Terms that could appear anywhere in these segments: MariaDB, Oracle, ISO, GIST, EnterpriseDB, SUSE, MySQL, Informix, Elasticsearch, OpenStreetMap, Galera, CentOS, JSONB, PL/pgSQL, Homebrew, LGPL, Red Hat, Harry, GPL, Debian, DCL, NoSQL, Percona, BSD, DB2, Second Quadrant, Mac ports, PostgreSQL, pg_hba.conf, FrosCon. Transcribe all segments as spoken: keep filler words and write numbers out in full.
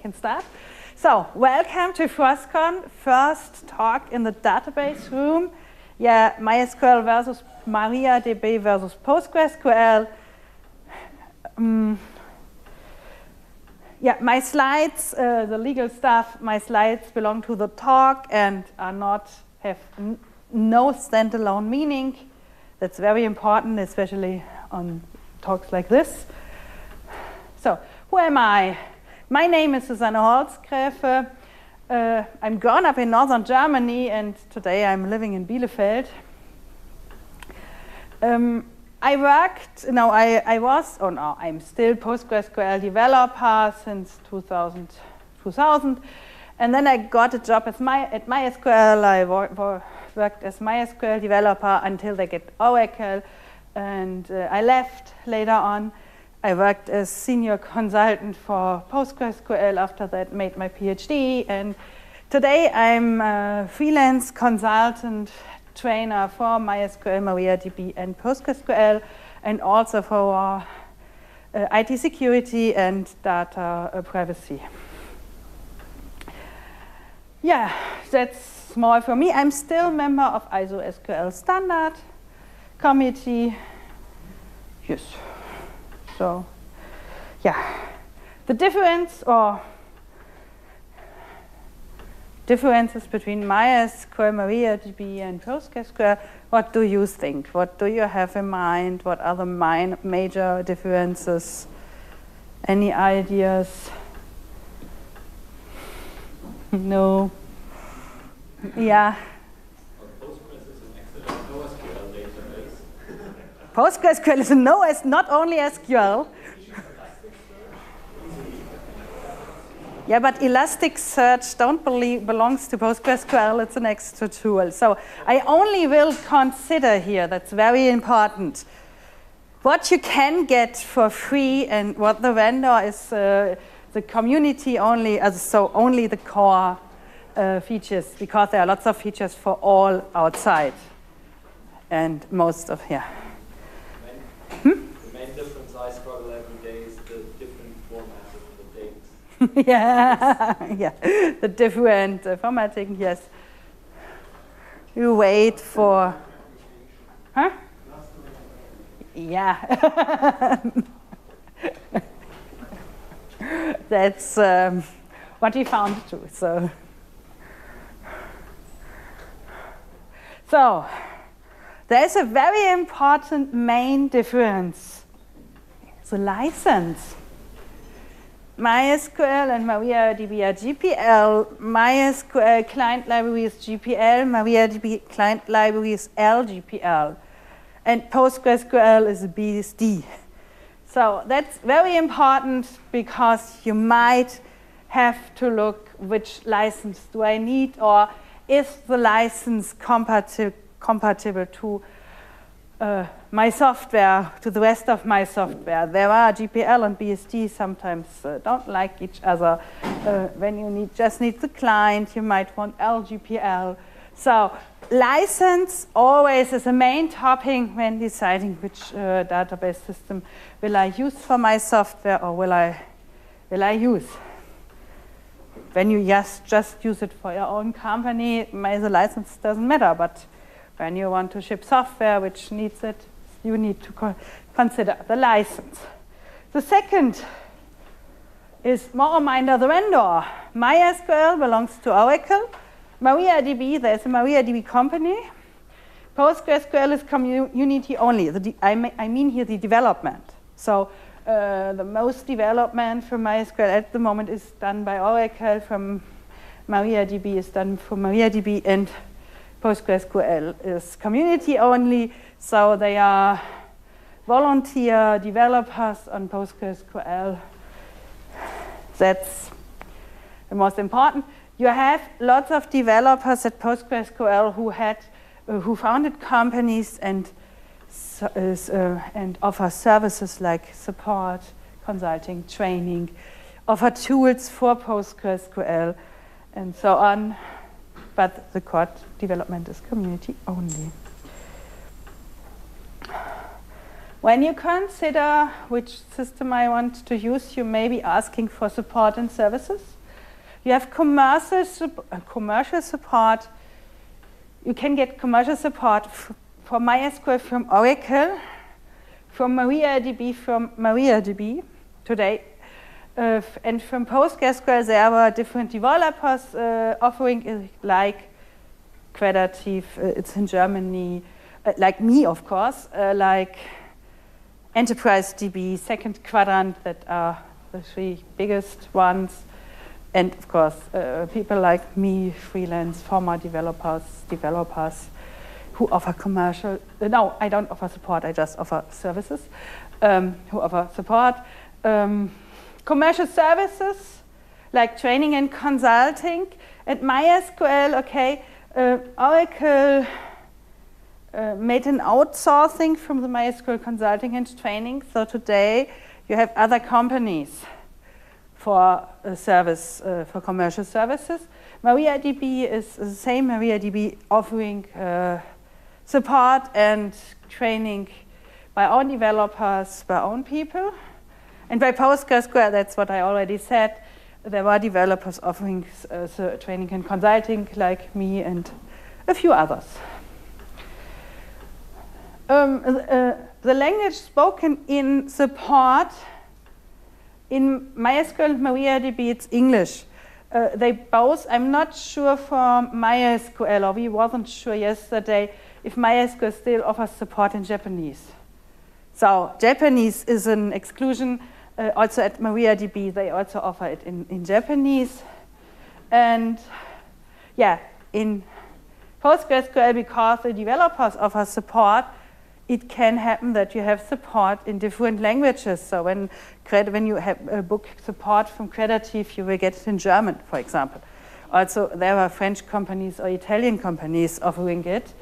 can start. So, welcome to FrosCon, first talk in the database room. Yeah, MySQL versus MariaDB versus PostgreSQL. Um, yeah, my slides, uh, the legal stuff, my slides belong to the talk and are not, have n no standalone meaning. That's very important, especially on talks like this. So, who am I? My name is Susanne Holzgräfe. Uh, I'm grown up in northern Germany, and today I'm living in Bielefeld. Um, I worked, no, I, I was, oh no, I'm still PostgreSQL developer since two thousand, two thousand. And then I got a job as my, at MySQL. I wor wor worked as MySQL developer until they get Oracle, and uh, I left later on. I worked as senior consultant for PostgreSQL, after that made my PhD, and today I'm a freelance consultant trainer for MySQL, MariaDB and PostgreSQL, and also for uh, uh, I T security and data uh, privacy. Yeah, that's more for me. I'm still a member of I S O S Q L standard committee. Yes. So, yeah, the difference or differences between MySQL, MariaDB, and PostgreSQL, what do you think? What do you have in mind? What are the min major differences? Any ideas? No. Yeah. PostgreSQL is a no S, not only S Q L. Yeah, but Elasticsearch don't believe belongs to PostgreSQL. It's an extra tool. So I only will consider here. That's very important. What you can get for free and what the vendor is, uh, the community only. Uh, so only the core uh, features, because there are lots of features for all outside, and most of yeah. Hmm? The main difference I struggle every day is the different formats of the things. yeah, yeah, the different uh, formatting. Yes, you wait for, huh? Yeah, that's um, what we found too. So, so. There is a very important main difference, the license. MySQL and MariaDB are G P L, MySQL client library is G P L, MariaDB client library is L G P L, and PostgreSQL is B S D. So that's very important, because you might have to look which license do I need, or is the license compatible compatible to uh, my software, to the rest of my software. There are G P L and B S D sometimes uh, don't like each other. Uh, when you need, just need the client, you might want L G P L. So license always is a main topic when deciding which uh, database system will I use for my software, or will I, will I use. When you just, just use it for your own company, the license doesn't matter, but when you want to ship software which needs it, you need to co consider the license. The second is more or minor the vendor. MySQL belongs to Oracle. MariaDB, there's a MariaDB company. PostgreSQL is community only. The I, I mean here the development. So uh, the most development from MySQL at the moment is done by Oracle, from MariaDB is done from MariaDB, and PostgreSQL is community only, so they are volunteer developers on PostgreSQL. That's the most important. You have lots of developers at PostgreSQL who had, uh, who founded companies and uh, and offer services like support, consulting, training, offer tools for PostgreSQL, and so on. But the core development is community only. When you consider which system I want to use, you may be asking for support and services. You have commercial, commercial support. You can get commercial support for MySQL from Oracle, from MariaDB from MariaDB today, uh, and from PostgreSQL. There are different developers uh, offering it, like Credative, uh, it's in Germany, uh, like me, of course, uh, like EnterpriseDB, Second Quadrant, that are the three biggest ones, and of course, uh, people like me, freelance, former developers, developers, who offer commercial, uh, no, I don't offer support, I just offer services, um, who offer support. Um, commercial services, like training and consulting, and MySQL, okay, uh, Oracle, Uh, made an outsourcing from the MySQL consulting and training. So today you have other companies for uh, service, uh, for commercial services. MariaDB is the same. MariaDB offering uh, support and training by own developers, by own people. And by PostgreSQL, that's what I already said, there were developers offering uh, so training and consulting like me and a few others. Um, uh, the language spoken in support in MySQL and MariaDB, it's English. Uh, they both, I'm not sure for MySQL, or we wasn't sure yesterday if MySQL still offers support in Japanese. So Japanese is an exclusion. Uh, also at MariaDB, they also offer it in, in Japanese. And yeah, in PostgreSQL, because the developers offer support, it can happen that you have support in different languages. So when, when you have a book support from Credative, you will get it in German, for example. Also, there are French companies or Italian companies offering it.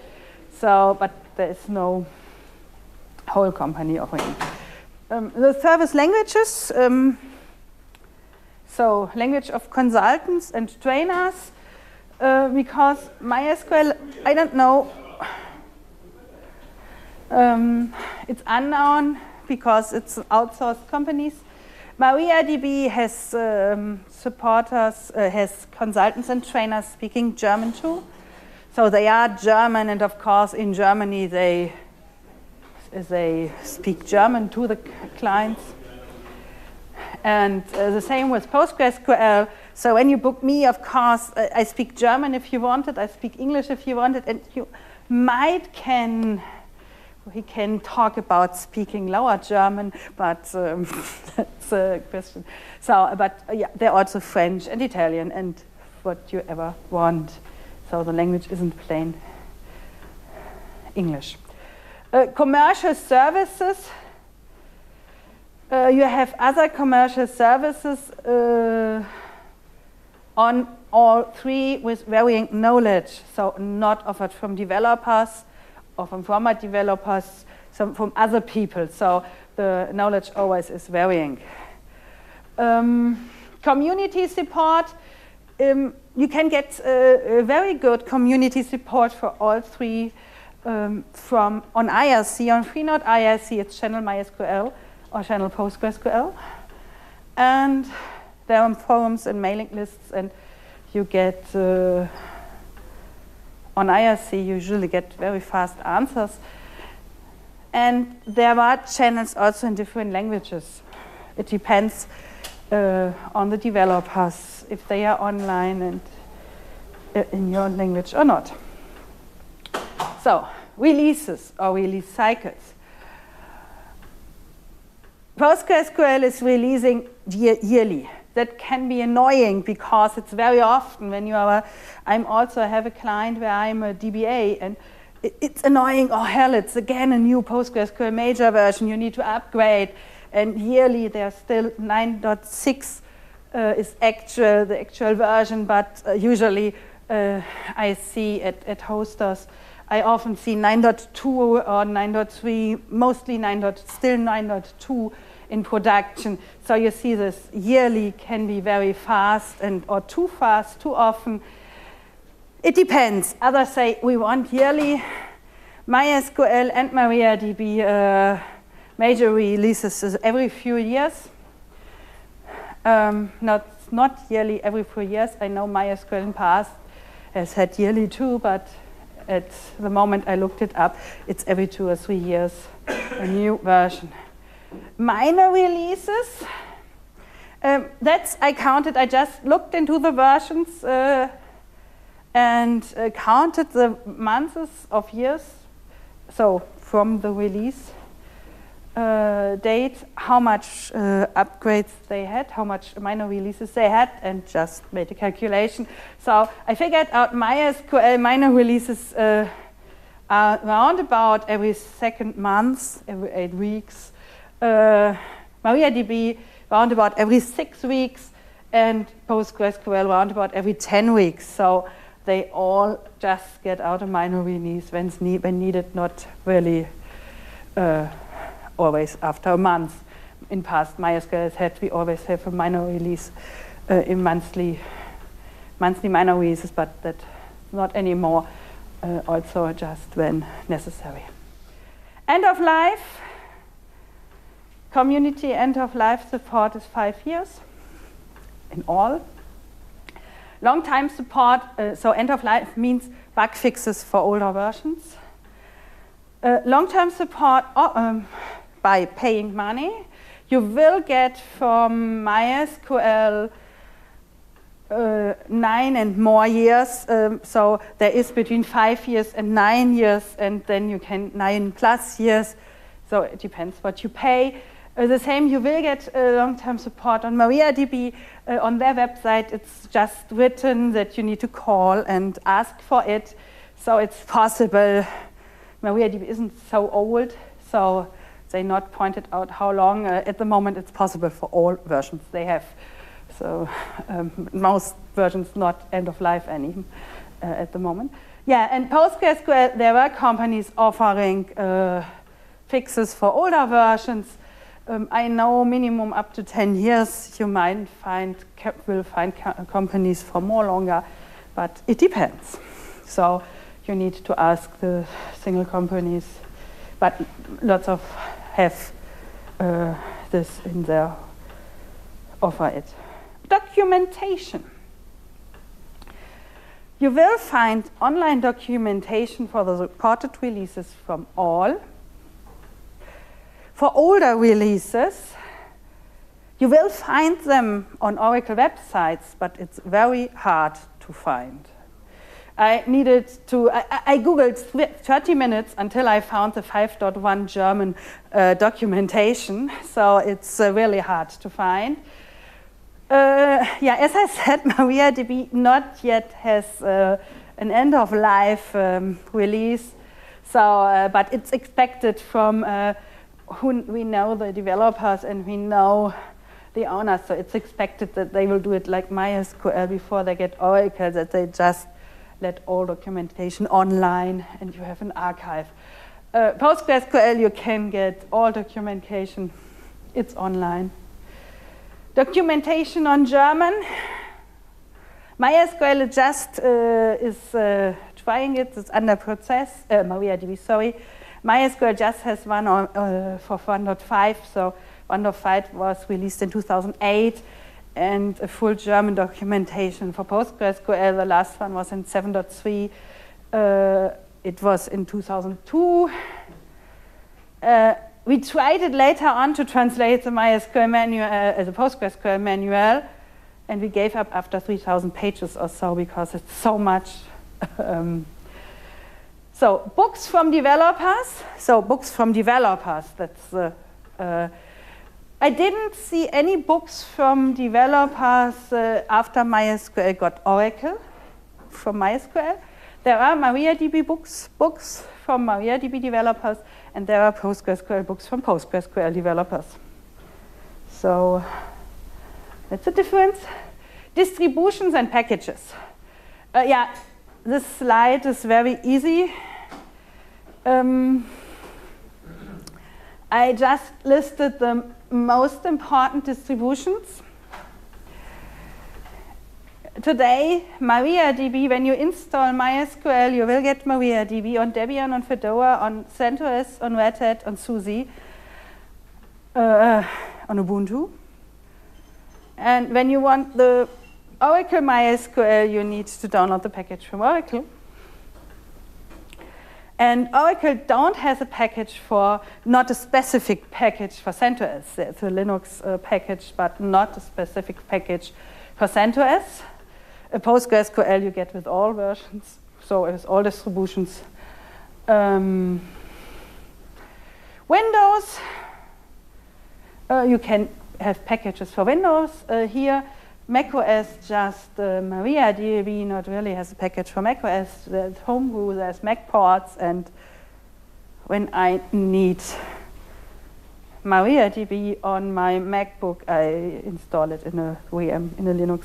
So, but there is no whole company offering it. Um, the service languages, um, so language of consultants and trainers, uh, because MySQL, I don't know, Um, it's unknown because it's outsourced companies. MariaDB has um, supporters, uh, has consultants and trainers speaking German too. So they are German, and of course in Germany they, they speak German to the clients. And uh, the same with PostgreSQL. So when you book me, of course, I, I speak German if you want it, I speak English if you want it, and you might can He can talk about speaking lower German, but um, that's a question. So, but uh, yeah, they're also French and Italian and what you ever want. So the language isn't plain English. Uh, commercial services. Uh, you have other commercial services uh, on all three with varying knowledge. So not offered from developers, or from former developers, some from other people. So the knowledge always is varying. Um, community support. Um, you can get uh, a very good community support for all three um, from on I R C, on Freenode I R C, it's channel MySQL or channel PostgreSQL. And there are forums and mailing lists, and you get uh, on I R C, you usually get very fast answers. And there are channels also in different languages. It depends uh, on the developers, if they are online and uh, in your language or not. So, releases or release cycles. PostgreSQL is releasing year yearly. That can be annoying because it's very often when you are, I'm also have a client where I'm a D B A, and it's annoying, oh hell, it's again a new PostgreSQL major version, you need to upgrade, and yearly there's still nine point six uh, is actual, the actual version, but uh, usually uh, I see at, at hosters, I often see nine point two or nine point three, mostly nine. still nine point two. in production. So you see this yearly can be very fast and or too fast, too often. It depends. Others say we want yearly. MySQL and MariaDB uh, major releases every few years. Um, not, not yearly, every few years. I know MySQL in the past has had yearly too, but at the moment I looked it up, it's every two or three years a new version. Minor releases, um, that's, I counted, I just looked into the versions uh, and uh, counted the months of years, so from the release uh, date, how much uh, upgrades they had, how much minor releases they had, and just made a calculation. So I figured out MySQL minor releases uh, are around about every second month, every eight weeks. Uh, MariaDB round about every six weeks and PostgreSQL round about every ten weeks. So they all just get out of minor release when, need, when needed, not really uh, always after a month. In past MySQL has had, we always have a minor release uh, in monthly, monthly minor releases, but that not anymore, uh, also just when necessary. End of life. Community end-of-life support is five years in all. Long-time support, uh, so end-of-life means bug fixes for older versions. Uh, long-term support oh, um, by paying money. You will get from MySQL uh, nine and more years, um, so there is between five years and nine years, and then you can nine plus years, so it depends what you pay. Uh, the same, you will get uh, long-term support on MariaDB. Uh, on their website, it's just written that you need to call and ask for it. So it's possible. MariaDB isn't so old, so they not pointed out how long. Uh, at the moment, it's possible for all versions they have. So um, most versions not end of life any uh, at the moment. Yeah, and PostgreSQL, there were companies offering uh, fixes for older versions. Um, I know minimum up to ten years. You might find will find companies for more longer, but it depends. So you need to ask the single companies, but lots of have uh, this in their offer it. Documentation. You will find online documentation for the reported releases from all. For older releases, you will find them on Oracle websites, but it's very hard to find. I needed to, I, I Googled thirty minutes until I found the five point one German uh, documentation, so it's uh, really hard to find. Uh, yeah, as I said, MariaDB not yet has uh, an end-of-life um, release, so, uh, but it's expected from uh, who we know the developers and we know the owners, so it's expected that they will do it like MySQL before they get Oracle, that they just let all documentation online and you have an archive. Uh, PostgreSQL, you can get all documentation, it's online. Documentation on German. MySQL just uh, is uh, trying it, it's under process, uh, MariaDB, sorry. MySQL just has one on, uh, for one point five, so one point five was released in two thousand eight, and a full German documentation for PostgreSQL. The last one was in seven point three. Uh, it was in two thousand two. Uh, we tried it later on to translate the MySQL manual, uh, the PostgreSQL manual, and we gave up after three thousand pages or so because it's so much. um, So books from developers, so books from developers, that's, uh, uh, I didn't see any books from developers uh, after MySQL got Oracle from MySQL. There are MariaDB books, books from MariaDB developers, and there are PostgreSQL books from PostgreSQL developers. So that's the difference. Distributions and packages. Uh, yeah. This slide is very easy. Um, I just listed the most important distributions. Today, MariaDB, when you install MySQL, you will get MariaDB on Debian, on Fedora, on CentOS, on Red Hat, on SUSE. uh, on Ubuntu. And when you want the Oracle MySQL, you need to download the package from Oracle. And Oracle don't has a package for, not a specific package for CentOS. It's a Linux uh, package, but not a specific package for CentOS. A PostgreSQL you get with all versions, so it's all distributions. Um, Windows, uh, you can have packages for Windows uh, here. macOS, just uh, MariaDB not really has a package for macOS. There's Homebrew, there's Mac ports, and when I need MariaDB on my MacBook, I install it in a V M, in a Linux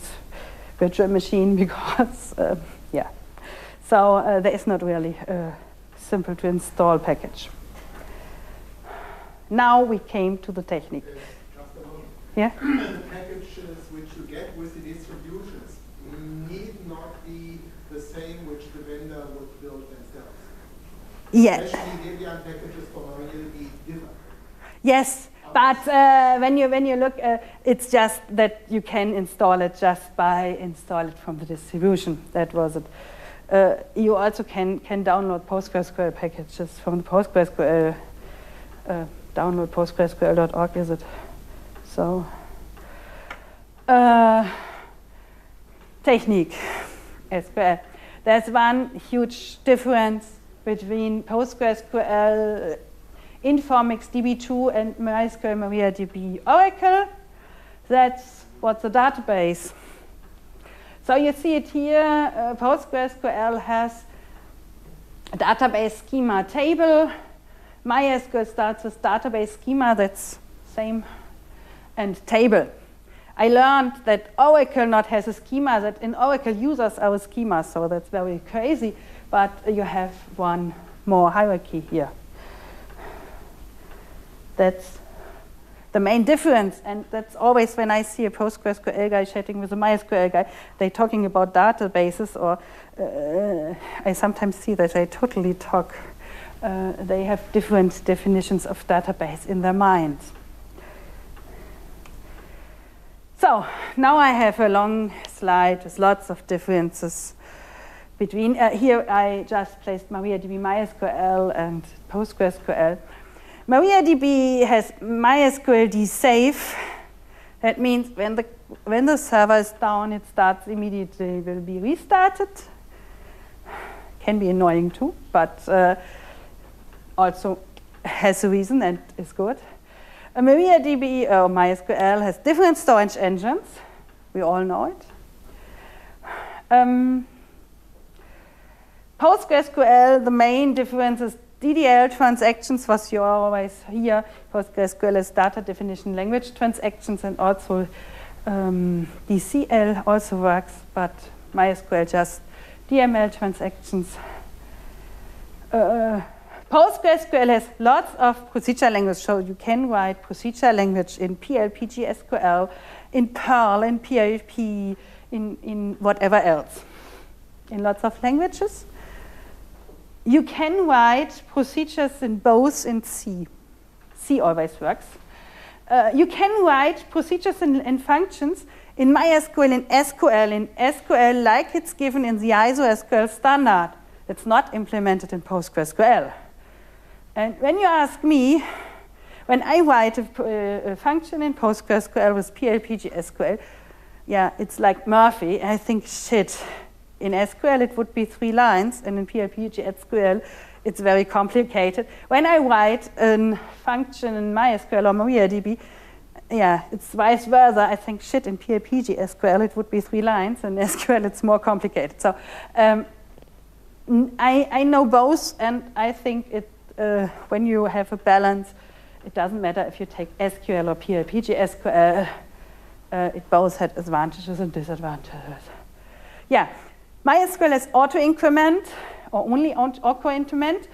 virtual machine, because, uh, yeah. So uh, there is not really a simple to install package. Now we came to the technique. Yeah? The packages which you get with the distributions need not be the same which the vendor would build themselves. Yes. Especially Debian packages for MariaDB differ. Yes, but uh, when you when you look, uh, it's just that you can install it just by install it from the distribution. That was it. Uh, you also can can download PostgreSQL packages from the PostgreSQL. Uh, download PostgreSQL dot org is it? So, uh, technique, S Q L. There's one huge difference between PostgreSQL, Informix, D B two, and MySQL, MariaDB, Oracle. That's what's a database. So you see it here, uh, PostgreSQL has a database schema table. MySQL starts with database schema, that's same. And table. I learned that Oracle not has a schema, that in Oracle users are a schema, so that's very crazy, but you have one more hierarchy here. That's the main difference, and that's always when I see a PostgreSQL guy chatting with a MySQL guy, they're talking about databases, or uh, I sometimes see that they totally talk, uh, they have different definitions of database in their minds. So, now I have a long slide with lots of differences between, uh, here I just placed MariaDB, MySQL, and PostgreSQL. MariaDB has MySQLD safe. That means when the, when the server is down, it starts immediately, will be restarted. Can be annoying too, but uh, also has a reason and is good. Uh, MariaDB or uh, MySQL has different storage engines. We all know it. Um, PostgreSQL, the main difference is D D L transactions, what you always hear. PostgreSQL is data definition language transactions, and also um, D C L also works, but MySQL just D M L transactions. Uh, PostgreSQL has lots of procedure language, so you can write procedure language in P L P G S Q L, in Perl, in P H P, in, in whatever else, in lots of languages. You can write procedures in both in C. C always works. Uh, you can write procedures and, and functions in MySQL, in S Q L, in S Q L like it's given in the I S O S Q L standard. It's not implemented in PostgreSQL. And when you ask me, when I write a, a function in PostgreSQL with P L P G S Q L, yeah, it's like Murphy. I think, shit, in S Q L it would be three lines, and in P L P G S Q L it's very complicated. When I write a function in MySQL or MariaDB, yeah, it's vice versa. I think, shit, in P L P G S Q L it would be three lines, and in S Q L it's more complicated. So um, I, I know both, and I think it. Uh, when you have a balance, it doesn't matter if you take S Q L or P L P G S Q L, uh, it both had advantages and disadvantages. Yeah, MySQL has auto-increment, or only auto-increment.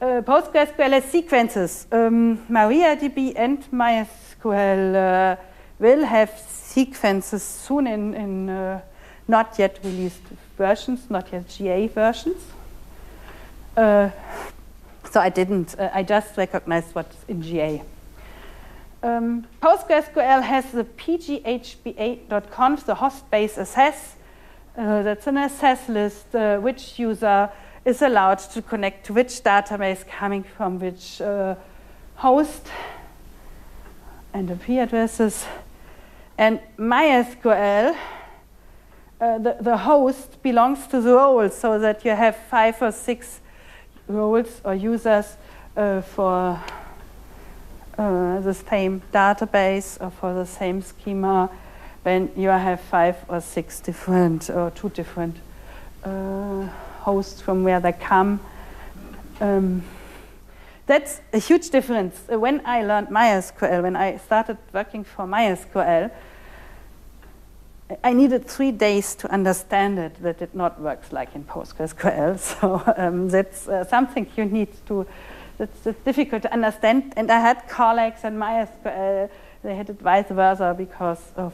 Uh, PostgreSQL has sequences. Um, MariaDB and MySQL uh, will have sequences soon in, in uh, not yet released versions, not yet G A versions. Uh, So I didn't, uh, I just recognized what's in G A. Um, PostgreSQL has the p g h b a dot conf, the host-based access. Uh, that's an access list, uh, which user is allowed to connect to which database coming from which uh, host and I P addresses. And MySQL, uh, the, the host belongs to the role, so that you have five or six roles or users uh, for uh, the same database or for the same schema, when you have five or six different or two different uh, hosts from where they come. Um, That's a huge difference. When I learned MySQL, when I started working for MySQL, I needed three days to understand it, that it not works like in PostgreSQL. So um, that's uh, something you need to, that's, that's difficult to understand. And I had colleagues in MySQL, they had it vice versa because of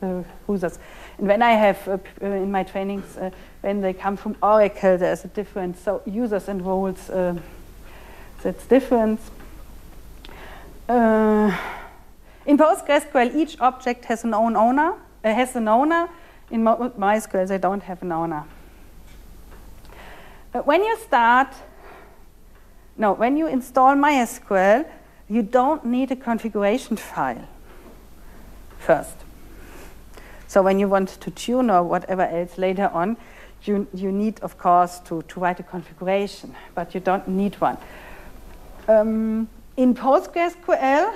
the users. And when I have, uh, in my trainings, uh, when they come from Oracle, there's a difference. So users and roles, uh, that's different. Uh, in PostgreSQL, each object has an own owner. Uh, has an owner. In MySQL, they don't have an owner. But when you start, no, when you install MySQL, you don't need a configuration file first. So when you want to tune or whatever else later on, you you need, of course, to to write a configuration, but you don't need one. Um, in PostgreSQL,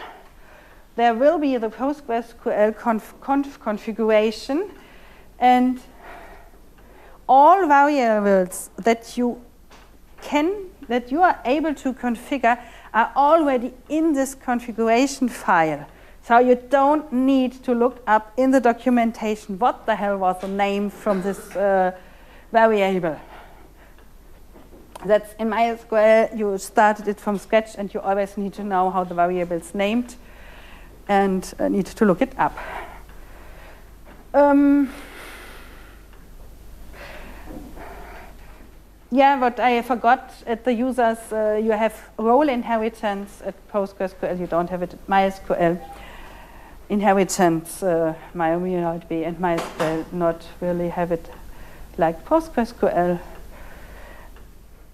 there will be the PostgreSQL conf, conf configuration, and all variables that you can, that you are able to configure are already in this configuration file. So you don't need to look up in the documentation what the hell was the name from this uh, variable. That's in MySQL, you started it from scratch and you always need to know how the variable is named and uh, need to look it up. Um, yeah, what I forgot at the users, uh, you have role inheritance at PostgreSQL, you don't have it at MySQL. Inheritance, uh, MariaDB and MySQL not really have it like PostgreSQL.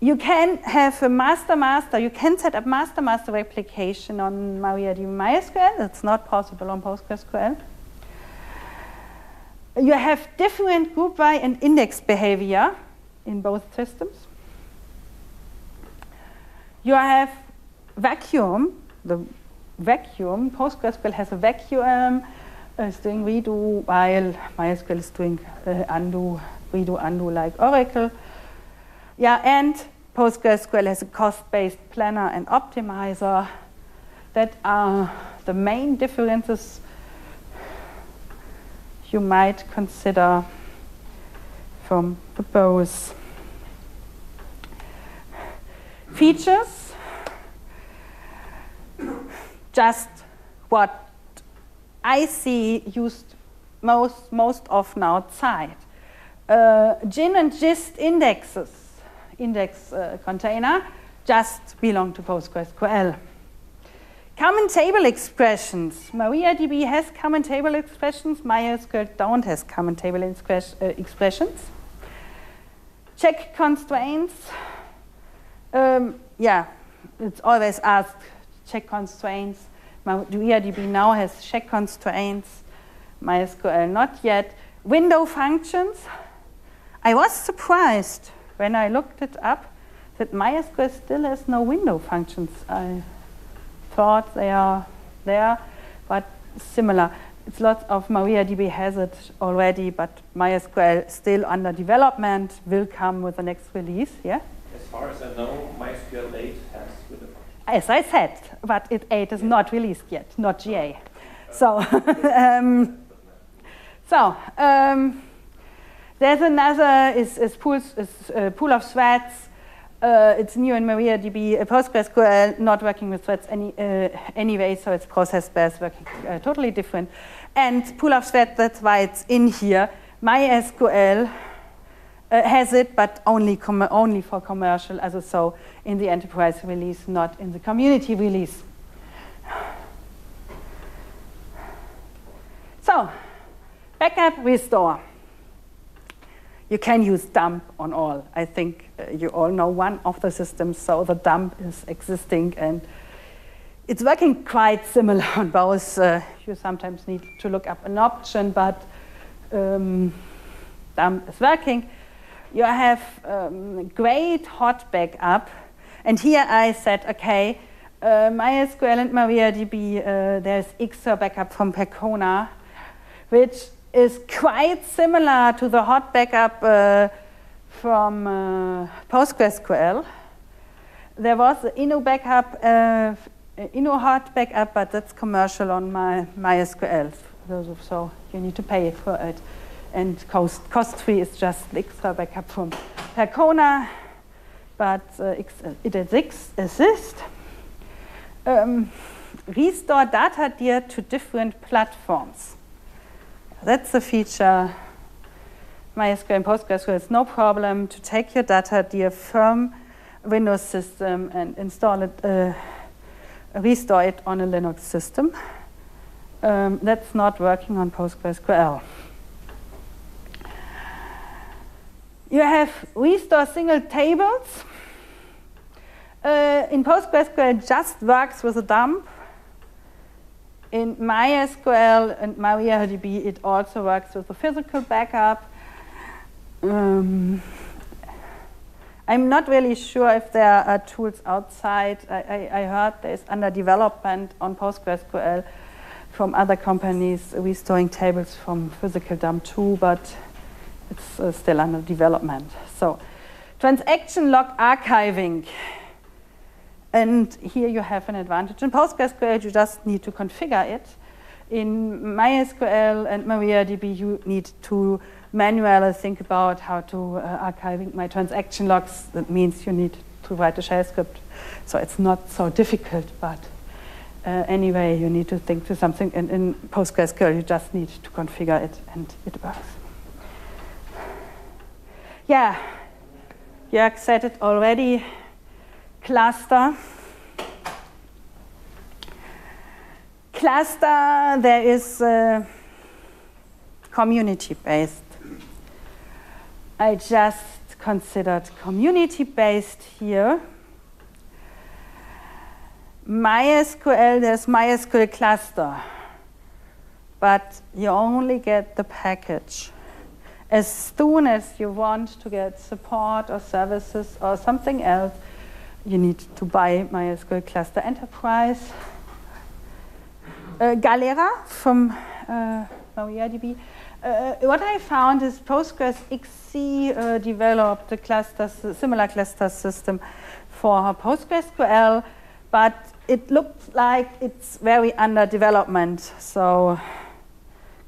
You can have a master-master, you can set up master-master replication on MariaDB MySQL. That's not possible on PostgreSQL. You have different group by and index behavior in both systems. You have vacuum, the vacuum, PostgreSQL has a vacuum, is doing redo, while MySQL is doing uh, undo, redo, undo like Oracle. Yeah, and PostgreSQL has a cost-based planner and optimizer. That are the main differences you might consider from the both. Features, just what I see used most, most often outside. Uh, G I N and GIST indexes. Index uh, container just belong to PostgreSQL. Common table expressions. MariaDB has common table expressions. MySQL don't has common table uh, expressions. Check constraints. Um, yeah, it's always asked check constraints. MariaDB now has check constraints. MySQL not yet. Window functions. I was surprised when I looked it up, that MySQL still has no window functions. I thought they are there, but similar. It's lots of MariaDB has it already, but MySQL still under development, will come with the next release. Yeah. As far as I know, MySQL eight has window functions. As I said, but it eight is yeah. not released yet, not G A. Uh, so, um, so. Um, There's another, is, is, pools, is uh, pool of threads. Uh, it's new in MariaDB. Uh, PostgreSQL not working with threads any, uh, anyway, so it's process-based, working uh, totally different. And pool of threads, that's why it's in here. MySQL uh, has it, but only, com only for commercial, also so in the enterprise release, not in the community release. backup restore. You can use dump on all. I think uh, you all know one of the systems, so the dump is existing and it's working quite similar on both. Uh, you sometimes need to look up an option, but um, dump is working. You have um, great hot backup, and here I said, okay, uh, MySQL and MariaDB, uh, there's Xserve backup from Percona, which is quite similar to the hot backup uh, from uh, PostgreSQL. There was the Inno backup, uh, Inno hot backup, but that's commercial on my MySQL, so you need to pay for it. And cost, cost free is just Xserve backup from Percona, but uh, it exists. Um, restore data dear to different platforms. That's the feature. MySQL and PostgreSQL is no problem to take your data dear from Windows system and install it, uh, restore it on a Linux system. Um, that's not working on PostgreSQL. You have restore single tables. Uh, in PostgreSQL, it just works with a dump. In MySQL and MariaDB, it also works with a physical backup. Um, I'm not really sure if there are tools outside. I, I, I heard there's under development on PostgreSQL from other companies restoring tables from physical dump too, but it's uh, still under development. So, transaction log archiving. And here you have an advantage. In PostgreSQL, you just need to configure it. In MySQL and MariaDB, you need to manually think about how to uh, archiving my transaction logs. That means you need to write a shell script. So it's not so difficult, but uh, anyway, you need to think to something. And in PostgreSQL, you just need to configure it, and it works. Yeah, Jörg said it already, cluster. Cluster, there is uh, community-based. I just considered community-based here. MySQL, there's MySQL cluster, but you only get the package. As soon as you want to get support or services or something else, you need to buy MySQL Cluster Enterprise. Uh, Galera from uh, MariaDB. Uh, what I found is PostgreSQL uh, developed a cluster, similar cluster system for PostgreSQL, but it looks like it's very under development. So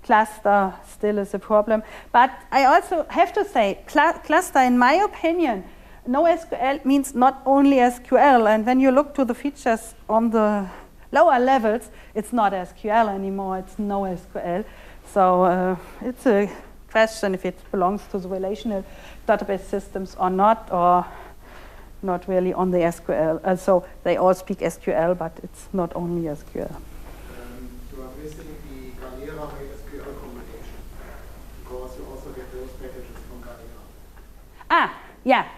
cluster still is a problem. But I also have to say, cl cluster, in my opinion, NoSQL means not only S Q L. And when you look to the features on the lower levels, it's not S Q L anymore, it's NoSQL. So uh, it's a question if it belongs to the relational database systems or not, or not really on the S Q L. Uh, so they all speak S Q L, but it's not only S Q L. Um, you are missing the Galera Ah, yeah,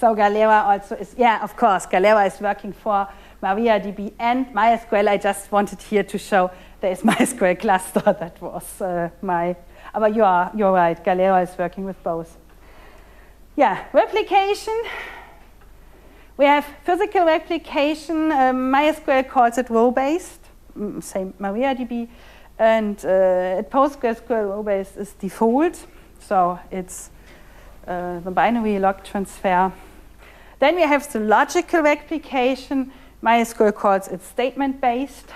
so Galera also is, yeah, of course, Galera is working for MariaDB and MySQL. I just wanted here to show there is MySQL cluster. That was uh, my, but you are, you're right, Galera is working with both. Yeah, replication. We have physical replication. Uh, MySQL calls it row-based, same MariaDB, and uh, at PostgreSQL, row-based is default, so it's Uh, the binary log transfer. Then we have the logical replication. MySQL calls it statement-based.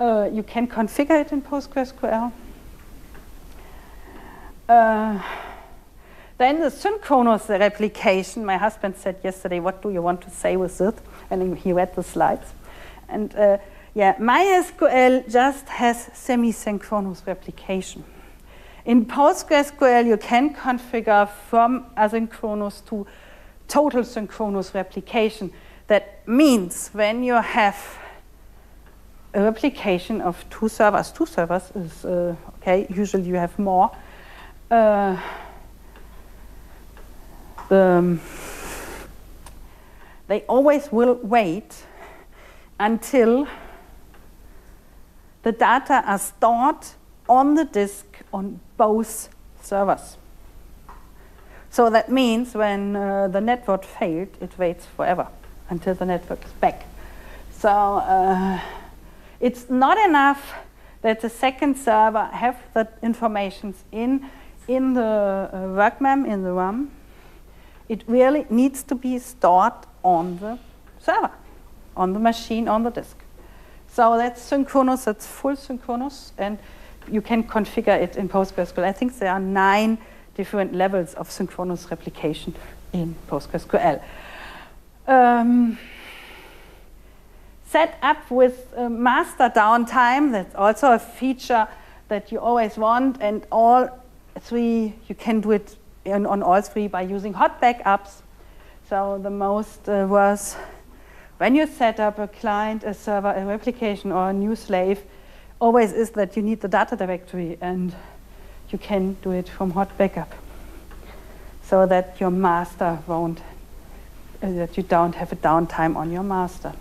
Uh, you can configure it in PostgreSQL. Uh, then the synchronous replication. My husband said yesterday, what do you want to say with it? And he read the slides. And uh, yeah, MySQL just has semi-synchronous replication. In PostgreSQL, you can configure from asynchronous to total synchronous replication. That means when you have uh, a replication of two servers. Two servers is uh, okay, usually you have more. Uh, the, they always will wait until the data are stored on the disk on both servers. So that means when uh, the network failed, it waits forever until the network is back. So uh, it's not enough that the second server have the information in, in the uh, workmem, in the RAM. It really needs to be stored on the server, on the machine, on the disk. So that's synchronous, that's full synchronous, and you can configure it in PostgreSQL. I think there are nine different levels of synchronous replication in PostgreSQL. Um, set up with uh, master downtime, that's also a feature that you always want, and all three, you can do it in, on all three by using hot backups. So the most uh, was when you set up a client, a server, a replication, or a new slave, always is that you need the data directory, and you can do it from hot backup, so that your master won't, uh, that you don't have a downtime on your master.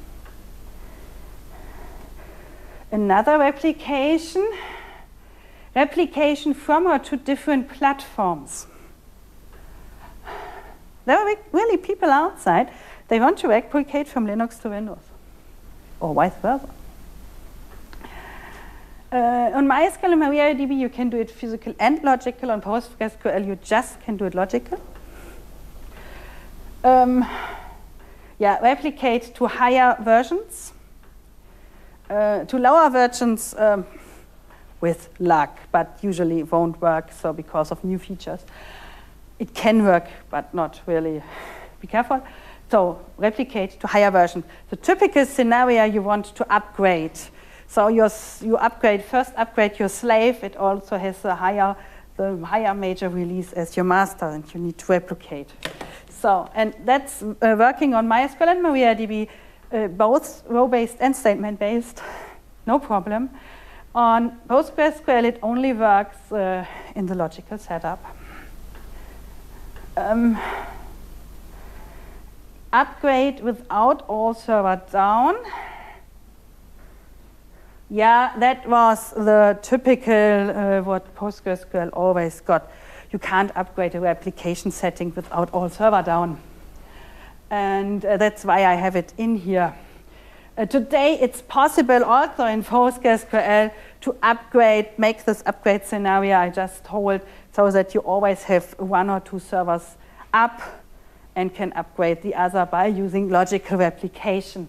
Another replication, replication from or to different platforms. There are really people outside, they want to replicate from Linux to Windows, or vice versa. Uh, on MySQL and MariaDB, you can do it physical and logical. On PostgreSQL, you just can do it logical. Um, yeah, replicate to higher versions. Uh, to lower versions, um, with luck, but usually it won't work, so because of new features. It can work, but not really. Be careful. So replicate to higher version. The typical scenario, you want to upgrade. So your, you upgrade, first upgrade your slave. It also has a higher, the higher major release as your master, and you need to replicate. So, and that's uh, working on MySQL and MariaDB, uh, both row-based and statement-based, no problem. On PostgreSQL, it only works uh, in the logical setup. Um, upgrade without all server down. Yeah, that was the typical uh, what PostgreSQL always got. You can't upgrade a replication setting without all server down. And uh, that's why I have it in here. Uh, today it's possible also in PostgreSQL to upgrade, make this upgrade scenario I just told, so that you always have one or two servers up and can upgrade the other by using logical replication.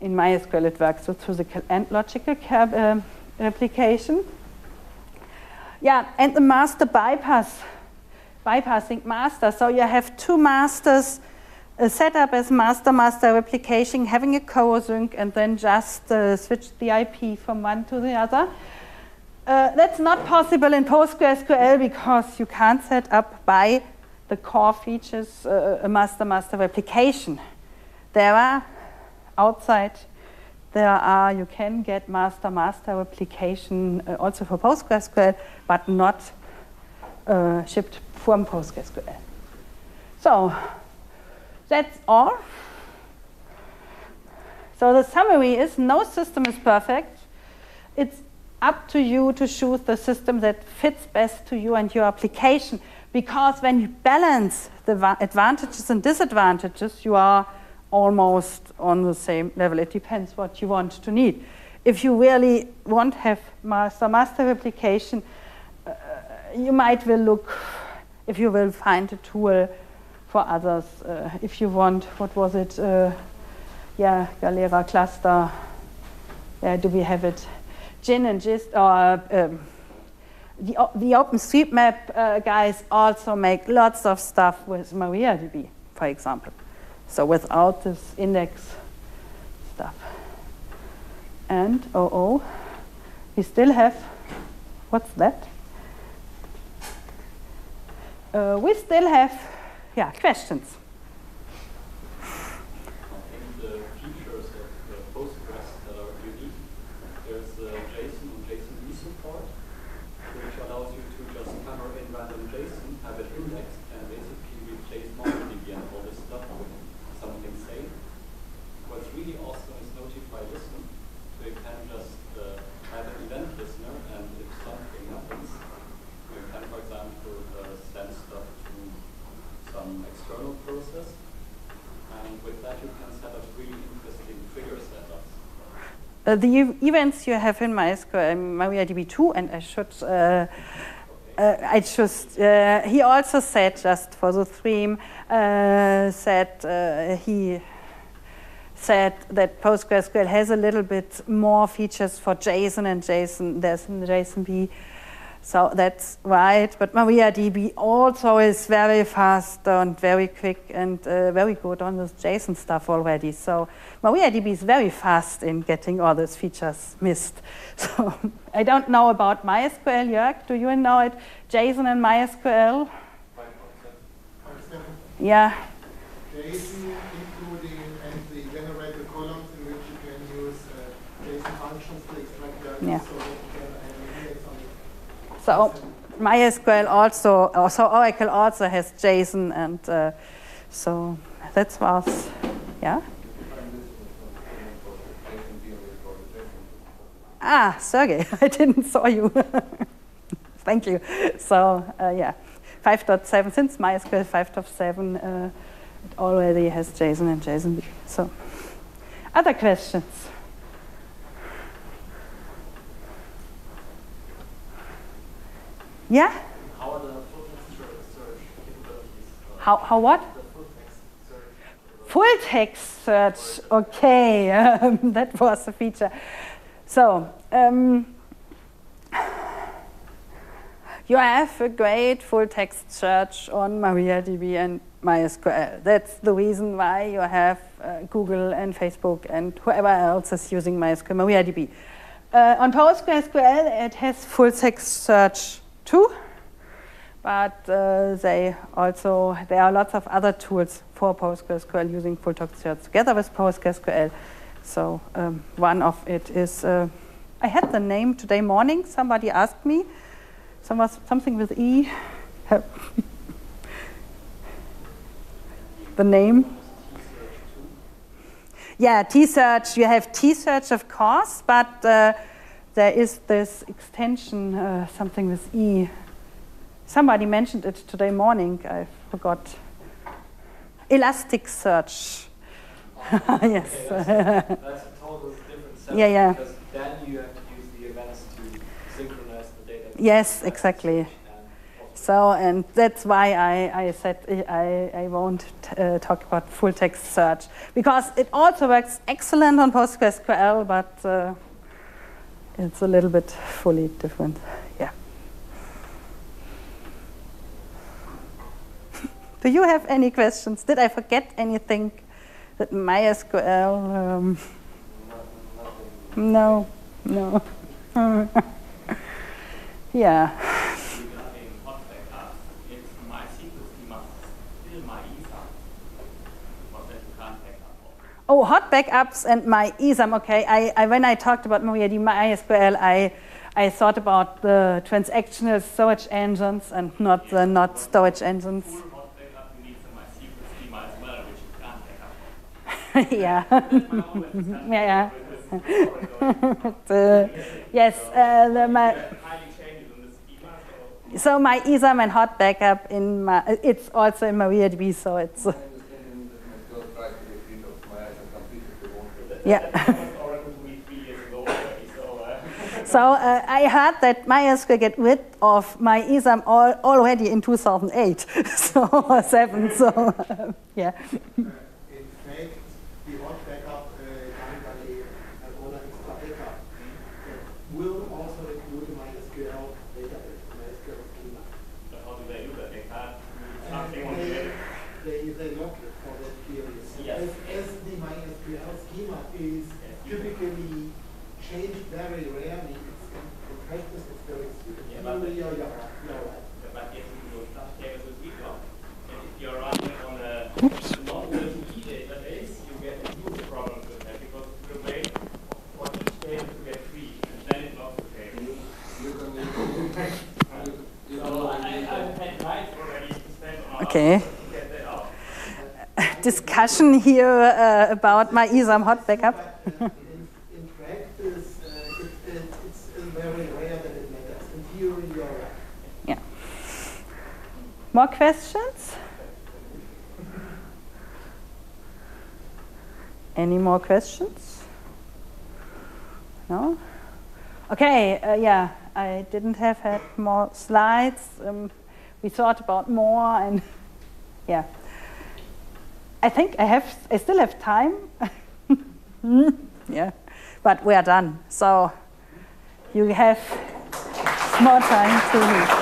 In MySQL, it works with physical and logical uh, replication. Yeah, and the master bypass, bypassing master. So you have two masters uh, set up as master-master replication, having a co-sync, and then just uh, switch the I P from one to the other. Uh, that's not possible in PostgreSQL because you can't set up by the core features uh, a master-master replication. There are outside, there are, you can get master-master replication uh, also for PostgreSQL, but not uh, shipped from PostgreSQL. So that's all. So the summary is, no system is perfect. It's up to you to choose the system that fits best to you and your application, because when you balance the advantages and disadvantages, you are almost on the same level. It depends what you want to need. If you really want to have master-master replication, uh, you might will look, if you will find a tool for others. Uh, if you want, what was it? Uh, yeah, Galera cluster. Where do we have it? G I N and GIST, or um, the, the OpenStreetMap uh, guys also make lots of stuff with MariaDB, for example. So without this index stuff. And, oh, oh, we still have, what's that? Uh, we still have, yeah, questions. I think the features of the Postgres that are unique, uh, the events you have in MySQL, MariaDB two, and I should, uh, uh, I just, uh, he also said, just for the theme, uh, said uh, he said that PostgreSQL has a little bit more features for JSON and JSON, there's in JSONB. So that's right, but MariaDB also is very fast and very quick and uh, very good on this JSON stuff already. So MariaDB is very fast in getting all those features missed. So I don't know about MySQL, Jörg, do you know it? JSON and MySQL? Yeah. JSON including and the generator columns in which you can use uh, JSON functions to extract data. Yeah. So So MySQL also, so Oracle also has JSON, and uh, so that was, yeah? Ah, Sergey, I didn't saw you. Thank you. So, uh, yeah, five point seven, since MySQL five point seven, uh, it already has JSON and JSONB. So, other questions? Yeah? How are the full text search capabilities? How, how what? The full text search. Full text search, okay. Um, that was a feature. So, um, you have a great full text search on MariaDB and MySQL. That's the reason why you have uh, Google and Facebook and whoever else is using MySQL, MariaDB. Uh, on PostgreSQL, it has full text search too, but uh, they also, there are lots of other tools for PostgreSQL using full text search together with PostgreSQL. So um, one of it is, uh, I had the name today morning, somebody asked me, some, something with E, the name. Yeah, Tsearch, you have Tsearch of course, but uh, there is this extension, uh, something with E. Somebody mentioned it today morning, I forgot. Elasticsearch. Oh, yes. Okay, that's, that's a totally different setup, yeah, yeah. Because then you have to use the events to synchronize the data. Yes, exactly. So, and that's why I, I said I, I won't uh, talk about full text search, because it also works excellent on PostgreSQL, but uh, it's a little bit fully different, yeah. Do you have any questions? Did I forget anything that MySQL? Um, no, no. Yeah. Regarding hot backups, it's MySQL schemas still MyISAM, but then you can't back up. Oh, hot backups and MyISAM, okay. I, I, when I talked about MariaDB, MySQL, I, I thought about the transactional storage engines and not the not storage engines. Full hot backup needs a MySQL schema as well, which you can't back up. Yeah. Yeah, yeah. But, uh, yes, uh, the my, so MyISAM and hot backup, in my, it's also in MariaDB, so it's... Uh, yeah. So uh, I heard that MySQL get rid of MyISAM all, already in two thousand eight, so or seven. So um, yeah. Uh, in fact, the hot backup, uh, or extra backup, will also include MySQL database, MySQL schema. But how do they do that? They add something on the They they lock it for that period. Yes. As, as the MySQL schema is typically changed very rarely. The practice is very stupid. Yeah, but if you are running on a non-E database, you get a huge problem with that because it remains for each data to get free, and then it blocks the table. You can leave it. So I've had nights already to spend on okay. Discussion here uh, about MyISAM hot backup. More questions? Any more questions? No? Okay, uh, yeah, I didn't have had more slides. Um, we thought about more and yeah. I think I have, I still have time. Yeah, but we are done. So you have more time to leave.